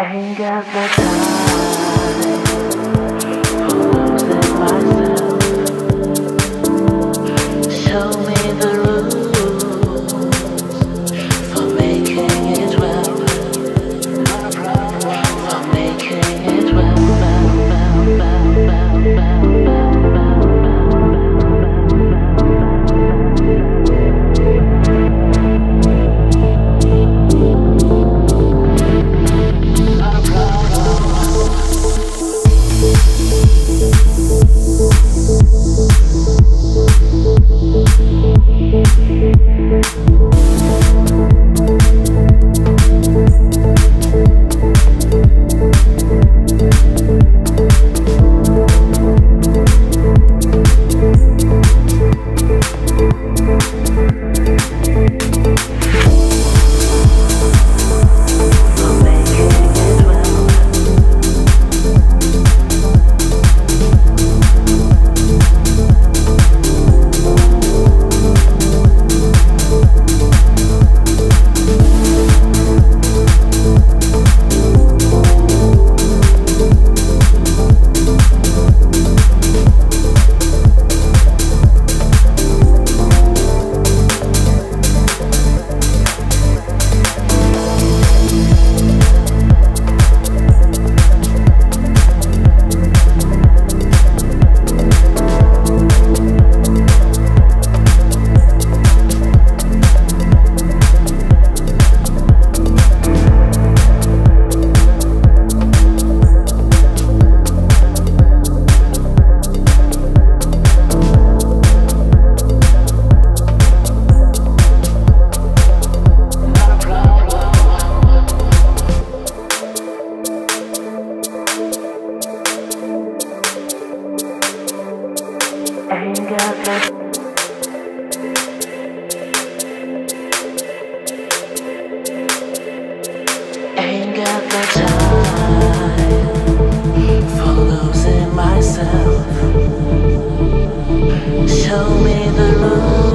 Ain't got the time, losing myself. Show me the rules for making it well, for making it well, ain't got the time for losing myself. Show me the road.